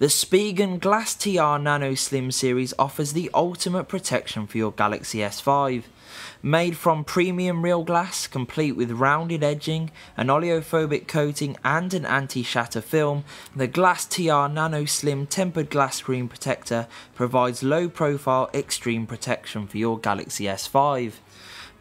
The Spigen Glas.tR Nano Slim series offers the ultimate protection for your Galaxy S5. Made from premium real glass, complete with rounded edging, an oleophobic coating and an anti-shatter film, the Glas.tR Nano Slim tempered glass screen protector provides low profile extreme protection for your Galaxy S5.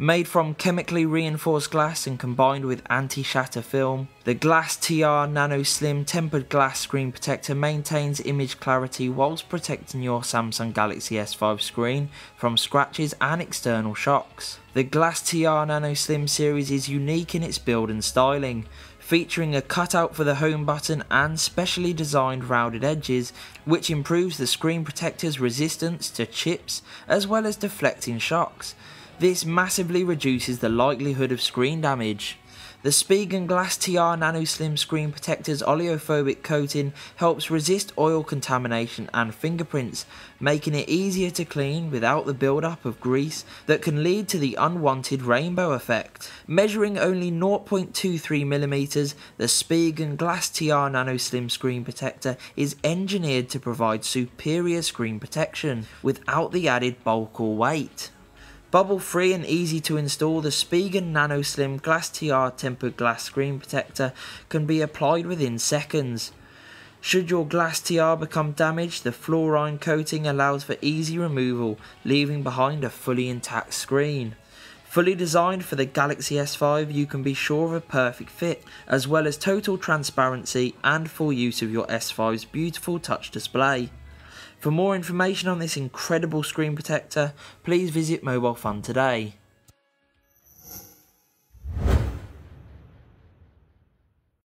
Made from chemically reinforced glass and combined with anti-shatter film, the Glas.tR Nano Slim tempered glass screen protector maintains image clarity whilst protecting your Samsung Galaxy S5 screen from scratches and external shocks. The Glas.tR Nano Slim series is unique in its build and styling, featuring a cutout for the home button and specially designed rounded edges, which improves the screen protector's resistance to chips as well as deflecting shocks. This massively reduces the likelihood of screen damage. The Spigen Glas.tR Nano Slim Screen Protector's oleophobic coating helps resist oil contamination and fingerprints, making it easier to clean without the buildup of grease that can lead to the unwanted rainbow effect. Measuring only 0.23mm, the Spigen Glas.tR Nano Slim Screen Protector is engineered to provide superior screen protection without the added bulk or weight. Bubble-free and easy to install, the Spigen Nano Slim Glas.tR tempered glass screen protector can be applied within seconds. Should your Glas.tR become damaged, the fluorine coating allows for easy removal, leaving behind a fully intact screen. Fully designed for the Galaxy S5, you can be sure of a perfect fit, as well as total transparency and full use of your S5's beautiful touch display. For more information on this incredible screen protector, please visit Mobile Fun today.